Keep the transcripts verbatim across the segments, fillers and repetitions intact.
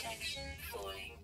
Protection falling.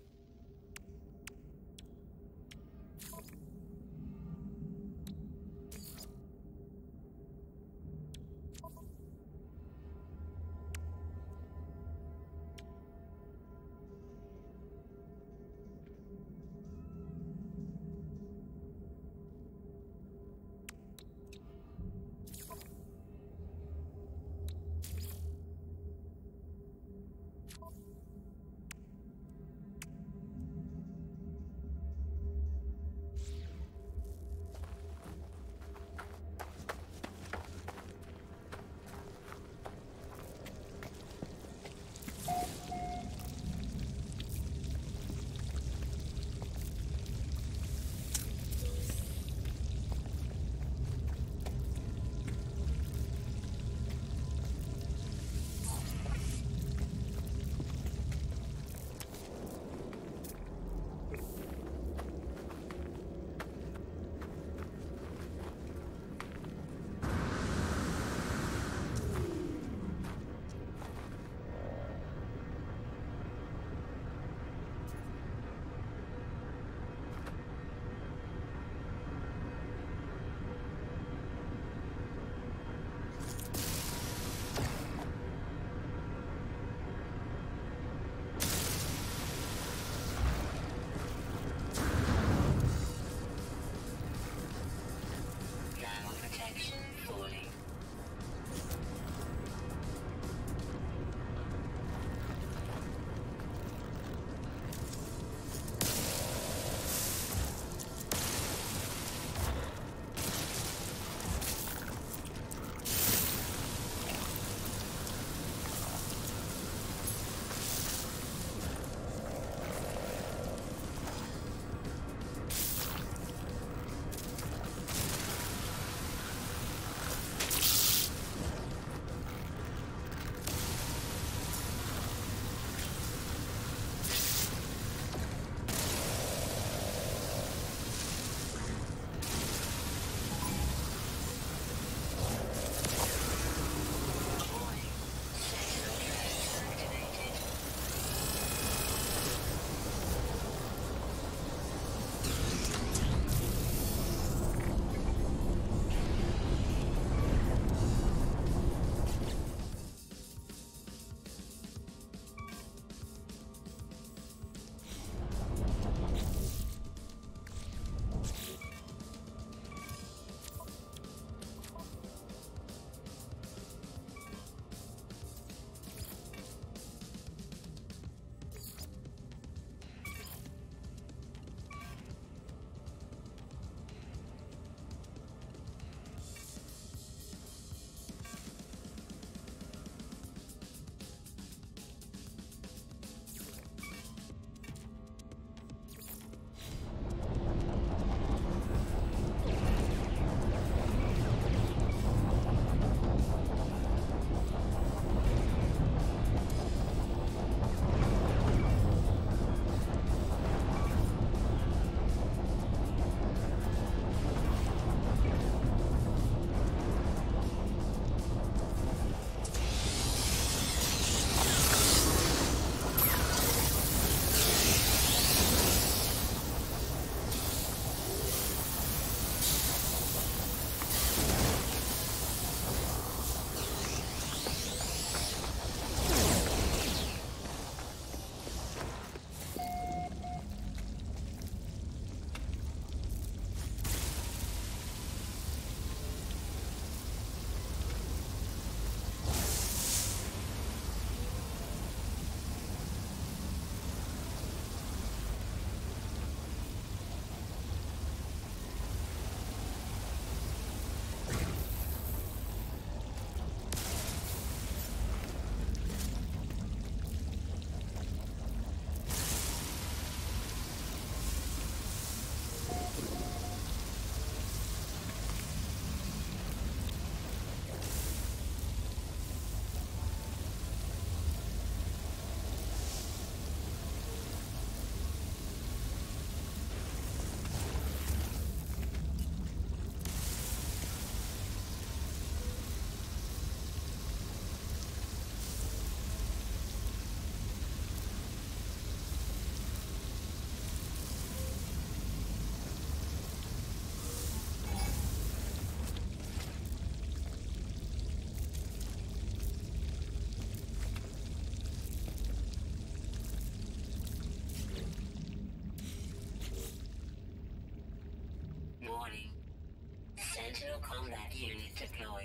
Additional combat units deployed.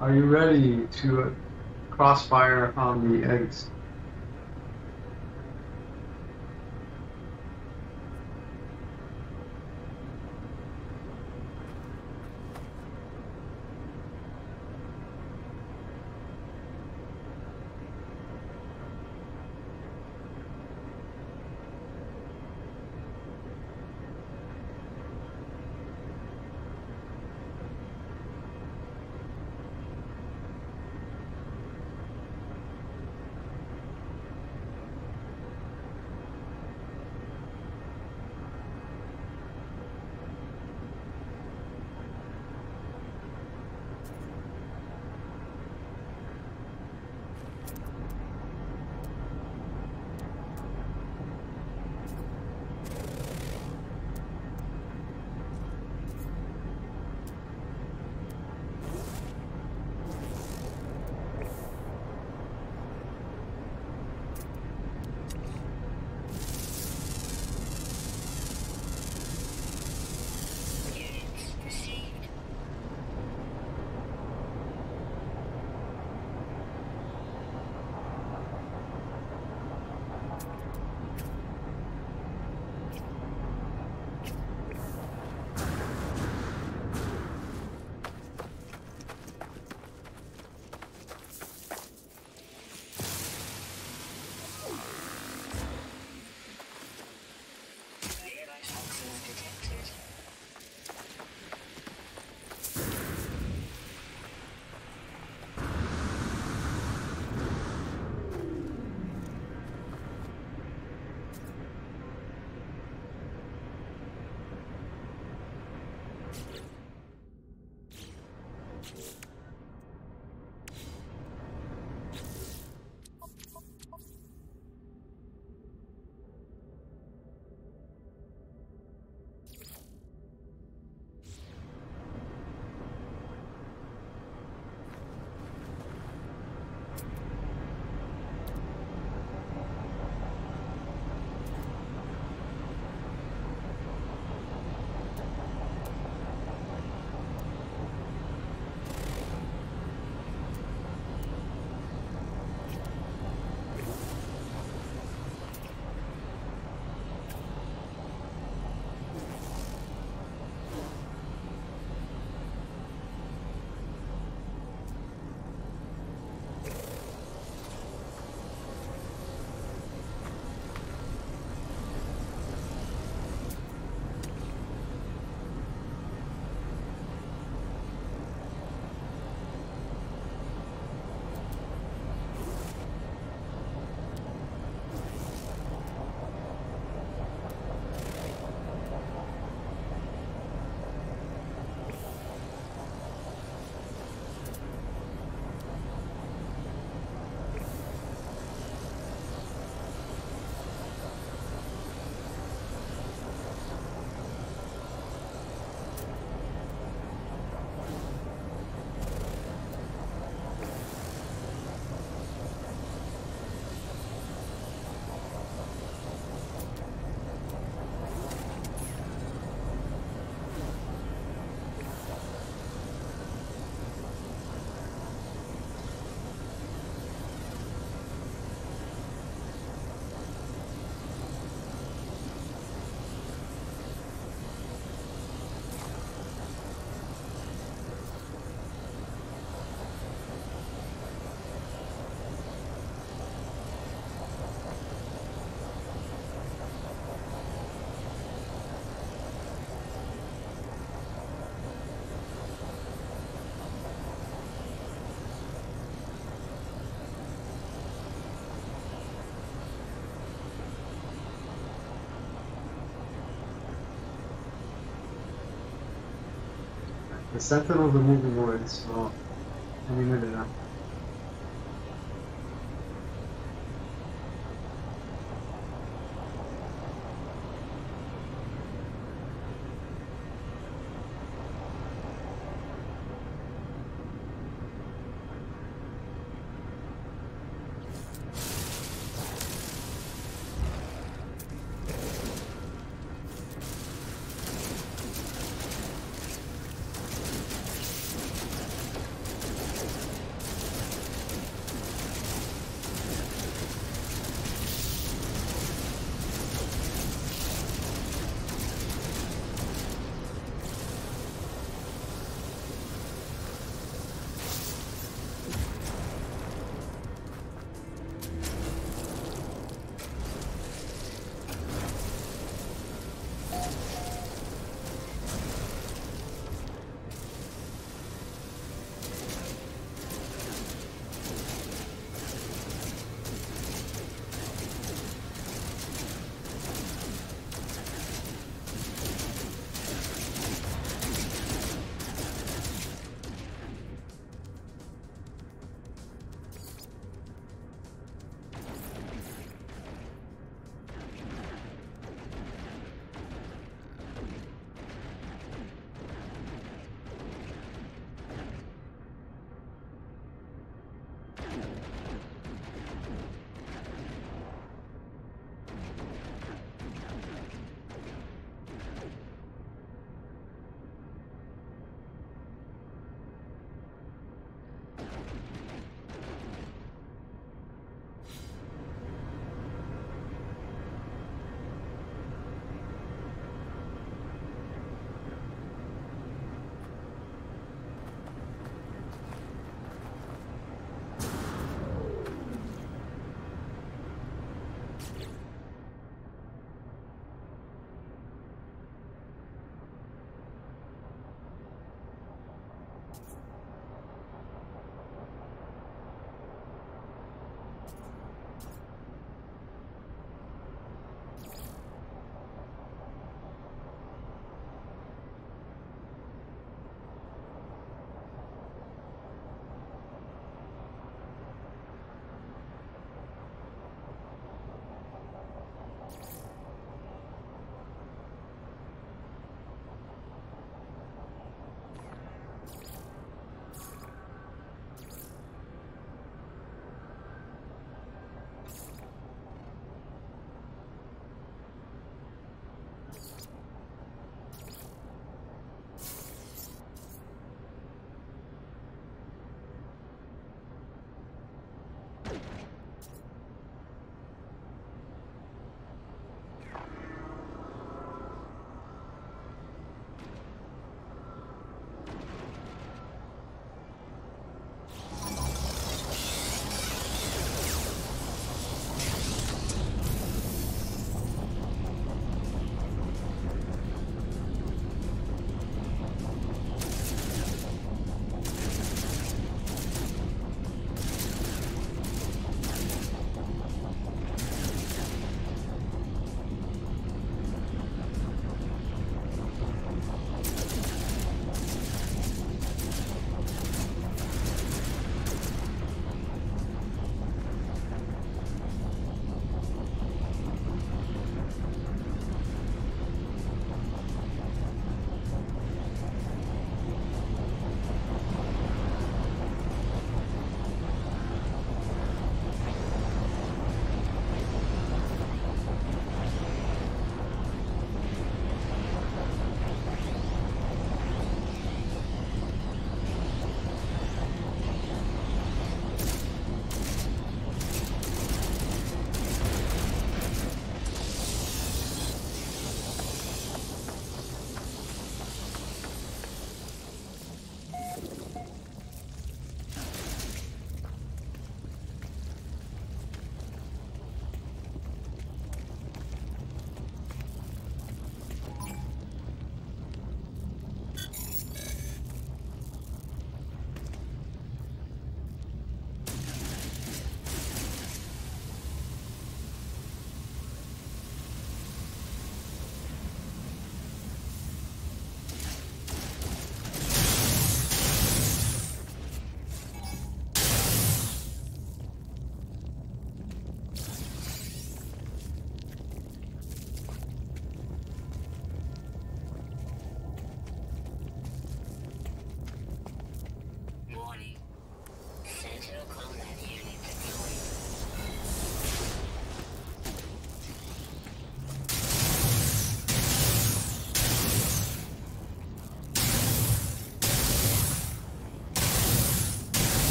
Are you ready to crossfire on the eggs? The sentinels are moving away, so any minute now.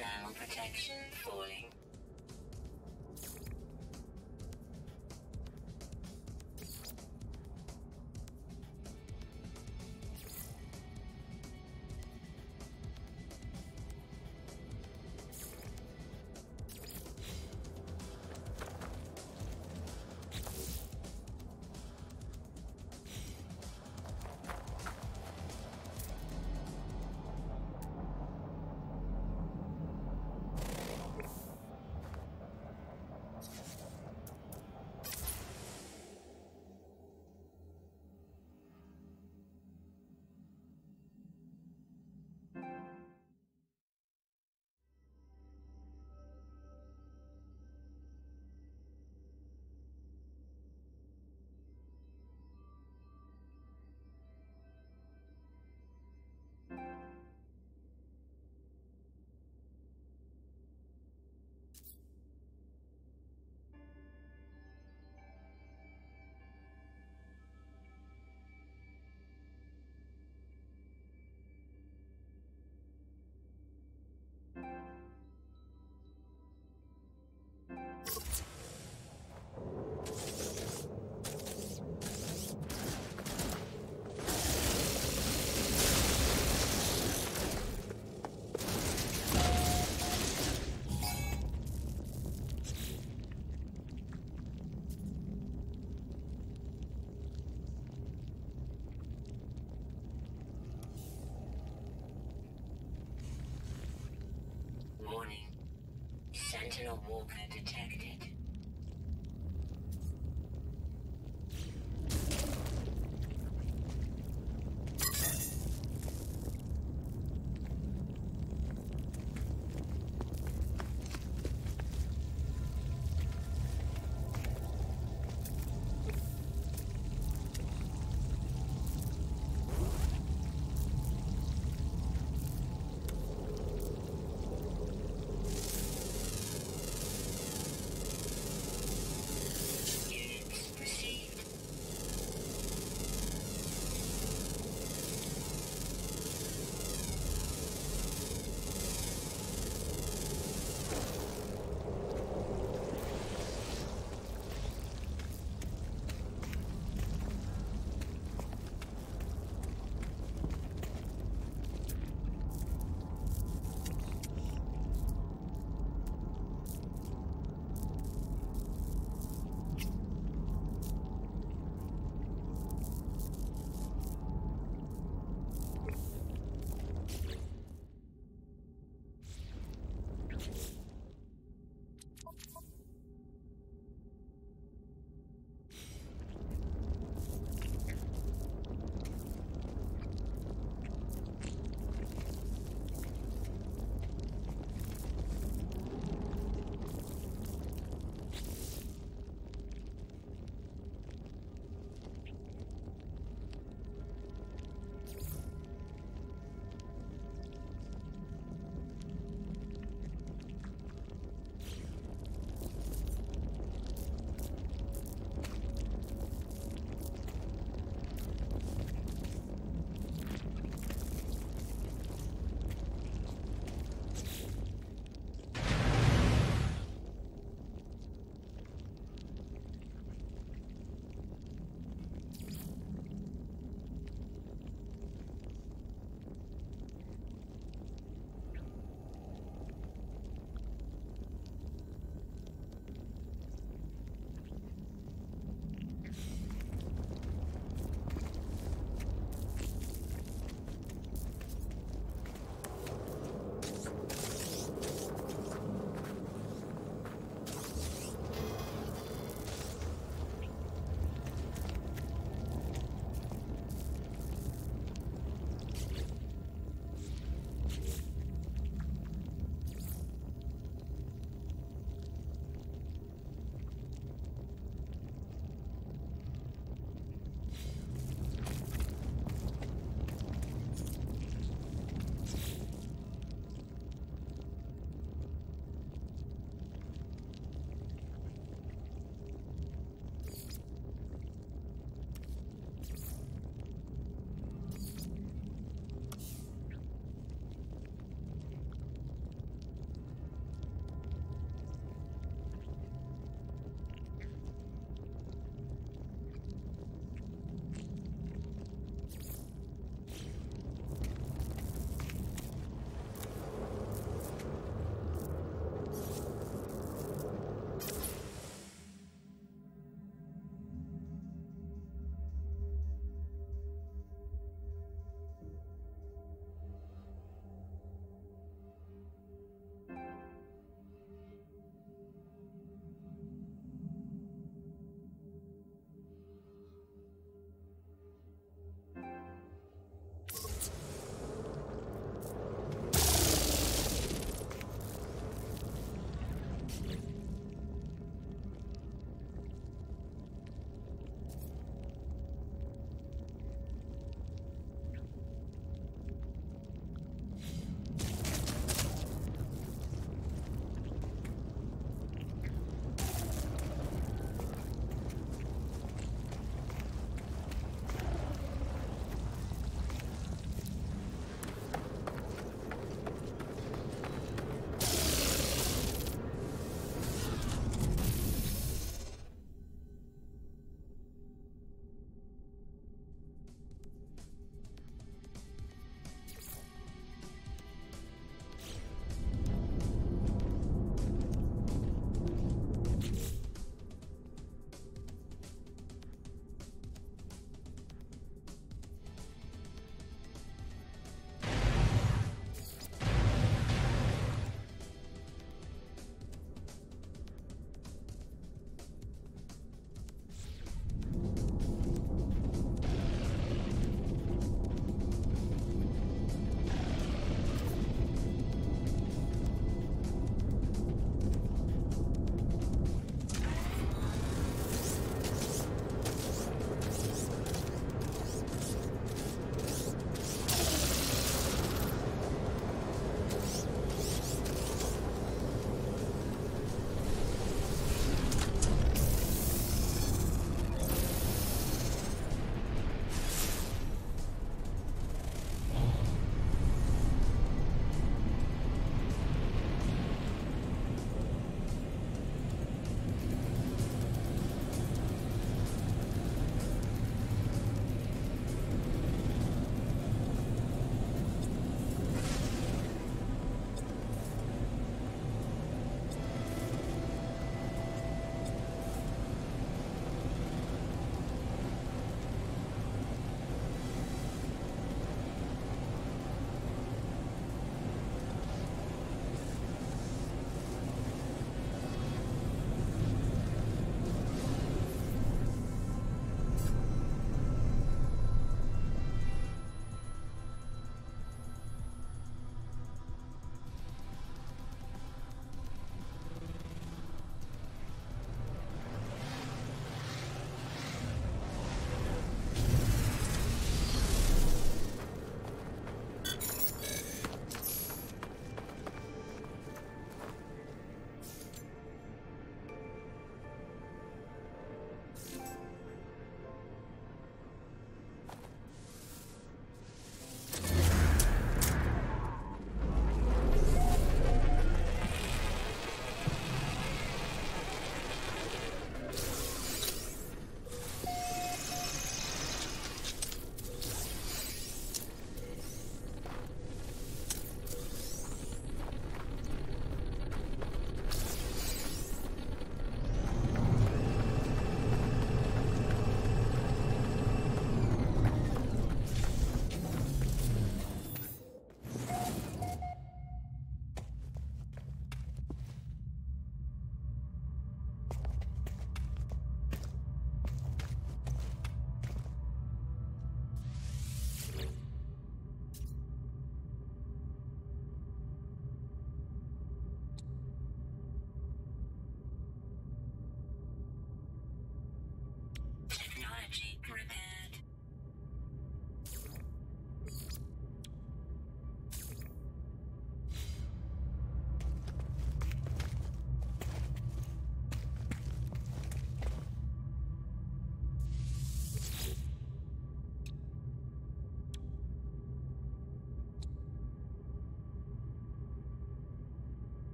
Thermal protection falling. Sentinel Wolf detected.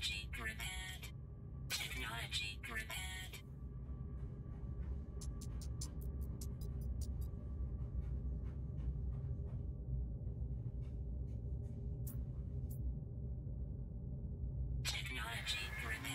Technology repaired. Technology repaired. Technology repaired.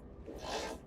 Thank you.